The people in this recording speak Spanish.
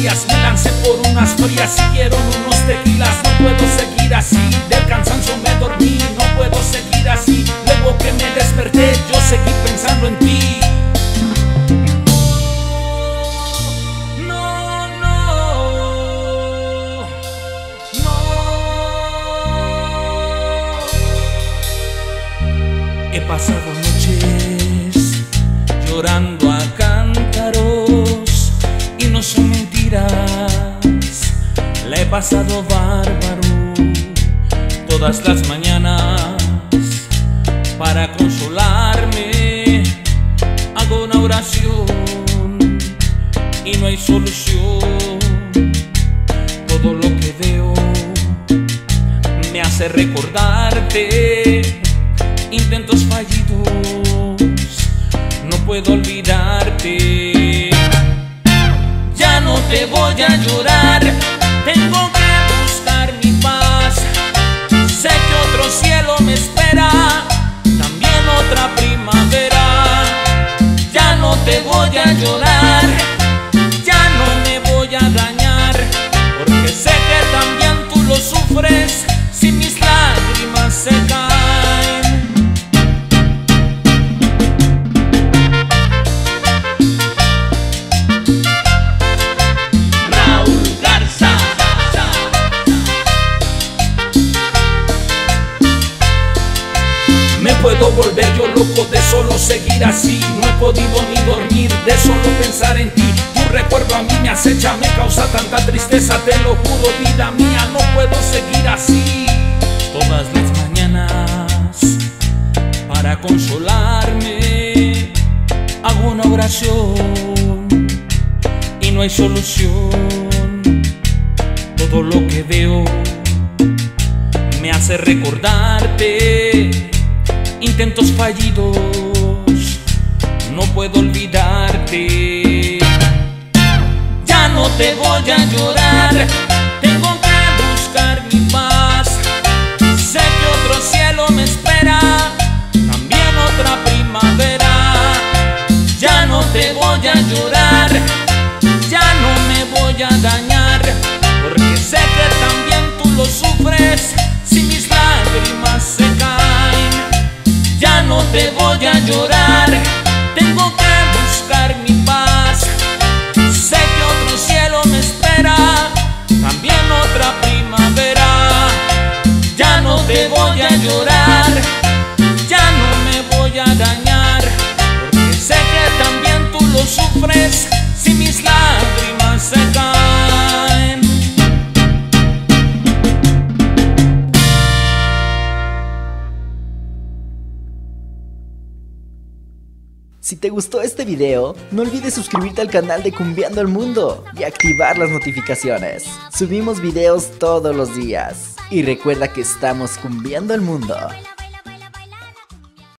días. Me lancé por unas frías, siguieron unos tequilas. No puedo seguir así, del cansancio me dormí. No puedo seguir así, luego que me desperté yo seguí pensando en ti. He pasado noches llorando a cántaros y no son mentiras, la he pasado bárbaro. Todas las mañanas para consolarme hago una oración y no hay solución. Todo lo que veo me hace recordarte. Intentos fallidos, no puedo olvidarte. Ya no te voy a llorar, tengo que buscar mi paz. Sé que otro cielo me espera, también otra primavera. Ya no te voy a llorar, ya no me voy a dañar, porque sé que también tú lo sufres si mis lágrimas se caen. Puedo volver yo loco de solo seguir así. No he podido ni dormir de solo pensar en ti. Tu recuerdo a mí me acecha, me causa tanta tristeza. Te lo juro, vida mía, no puedo seguir así. Todas las mañanas para consolarme hago una oración y no hay solución. Todo lo que veo me hace recordarte. Intentos fallidos, no puedo olvidarte. Ya no te voy a llorar, tengo que buscar mi paz. Sé que otro cielo me espera, también otra primavera. Ya no te voy a llorar, ya no me voy a dañar, porque sé que también tú lo sufres si mis lágrimas se caen. Ya no te voy a llorar, tengo que buscar mi paz. Sé que otro cielo me espera, también otra primavera. Ya no te voy a llorar, ya no me voy a dañar, porque sé que también tú lo sufres si mis lágrimas se caen. Si te gustó este video, no olvides suscribirte al canal de Cumbiando el Mundo y activar las notificaciones. Subimos videos todos los días. Y recuerda que estamos cumbiando el mundo.